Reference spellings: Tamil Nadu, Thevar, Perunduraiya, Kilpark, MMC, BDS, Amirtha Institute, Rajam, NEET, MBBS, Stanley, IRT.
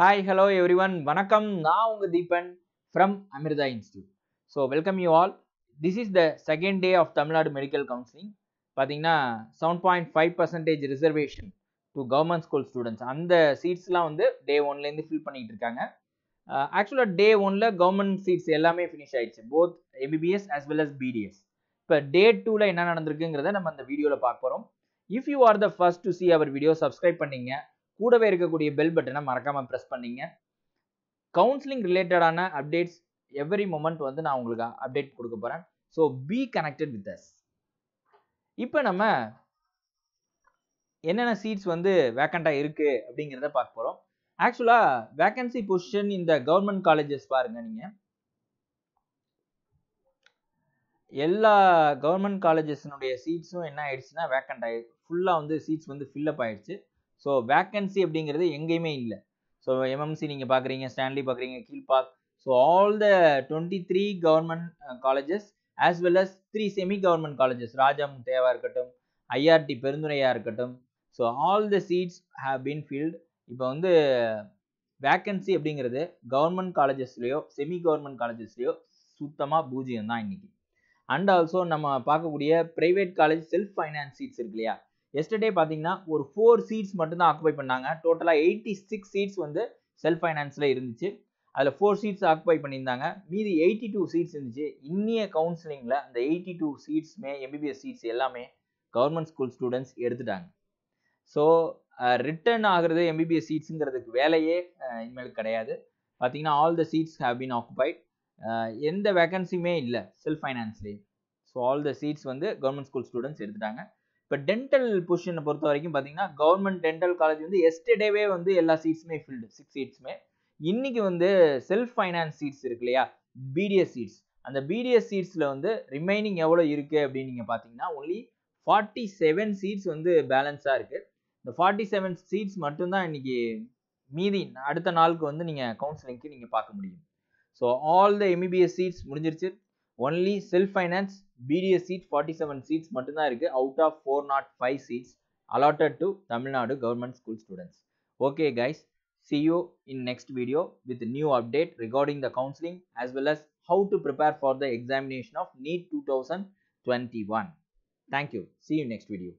Hi, hello everyone. Vanakkam. Naa unga Deepan from Amirtha Institute. So welcome you all. This is the second day of Tamil Nadu Medical Counseling. Pathina 7.5% reservation to government school students. And the seats la vande day 1 la fill pannit irukanga. Actually day 1 la government seats ellame finish aichu. Both MBBS as well as BDS. But day 2 la enna nadandirukengradha nam andha video la paakaporom. If you are the first to see our video, subscribe panninga. கூடவே இருக்கக்கூடிய bell பட்டனை மறக்காம press பண்ணீங்க. Counselling ரிலேட்டடான updates every moment வந்து நான் உங்களுக்கு update கொடுக்க போறேன். So be connected with us. இப்போ நம்ம என்னென்ன சீட்ஸ் வந்து வேக்கண்டா இருக்கு அப்படிங்கறத பார்க்க போறோம். ஆக்சுவலா வேகன்சி பொசிஷன் இந்த கவர்மெண்ட் காலேजेस பாருங்க நீங்க. எல்லா கவர்மெண்ட் காலேजेसனுடைய சீட்ஸும் என்ன ஆயிடுச்சுனா வேக்கண்ட் ஆயிடுச்சு. ஃபுல்லா வந்து சீட்ஸ் வந்து ஃபில் அப் ஆயிடுச்சு. So vacancy அப்படிங்கிறது எங்கயுமே இல்ல. So MMC நீங்க பாக்குறீங்க, Stanley பாக்குறீங்க, Kilpark. So all the 23 government colleges as well as 3 semi government colleges, Rajam, Thevar இருக்கட்டும், IRT Perunduraiya இருக்கட்டும். So all the seats have been filled. இப்போ வந்து vacancy அப்படிங்கிறது government collegesலயோ semi government collegesலயோ சுத்தமா பூஜ்ஜியம் தான் இன்னைக்கு. And also நம்ம பார்க்கக்கூடிய private college self finance seats இருக்குலையா. Yesterday பாத்தீங்கன்னா ஒரு 4 seats மட்டும் தான் ஆக்குபை பண்ணாங்க. டோட்டலா 86 seats வந்து செல்ஃப் ஃபைனான்ஸ்ல இருந்துச்சு. அதுல 4 seats ஆக்குபை பண்ணிருந்தாங்க. மீதி 82 seats இருந்துச்சு. இன்னிய கவுன்சிலிங்ல அந்த 82 seats மே MBBS seats எல்லாமே கவர்மெண்ட் ஸ்கூல் ஸ்டூடெண்ட்ஸ் எடுத்துட்டாங்க. சோ ரிட்டர்ன் ஆகிறது MBBS seatsங்கிறதுக்கு வேலையே இனிமேல் கிடையாது. பாத்தீங்கன்னா all the seats have been occupied. எந்த வேகன்சியுமே இல்ல செல்ஃப் ஃபைனான்ஸ்ல. சோ all the seats வந்து கவர்மெண்ட் ஸ்கூல் ஸ்டூடெண்ட்ஸ் எடுத்துட்டாங்க. But dental position பொறுத்த வரைக்கும் பாத்தீங்கன்னா கவர்மெண்ட் டென்டல் காலேஜ் வந்து எஸ்டர்டேவே வந்து எல்லா சீட்ஸ்மே ஃபில்டு 6 சீட்ஸ்மே. இன்னைக்கு வந்து செல்ஃப் ஃபைனான்ஸ் சீட்ஸ் இருக்குலையா BDS சீட்ஸ். அந்த BDS சீட்ஸ்ல வந்து ரிமைனிங் எவ்வளவு இருக்கு அப்படின்னு நீங்க பாத்தீங்கன்னா only 47 சீட்ஸ் வந்து பேலன்ஸா இருக்கு. இந்த 47 சீட்ஸ் மட்டும் தான் இன்னைக்கு மீதி அடுத்த நாளுக்கு வந்து நீங்க கவுன்சிலிங்க்கு நீங்க பார்க்க முடியும். So all the MBBS seats முடிஞ்சிருச்சு. Only self finance BDS seat 47 seats மட்டும்தான் இருக்கு out of 405 seats allotted to Tamil Nadu government school students. Okay guys, see you in next video with new update regarding the counseling as well as how to prepare for the examination of NEET 2021. Thank you. See you next video.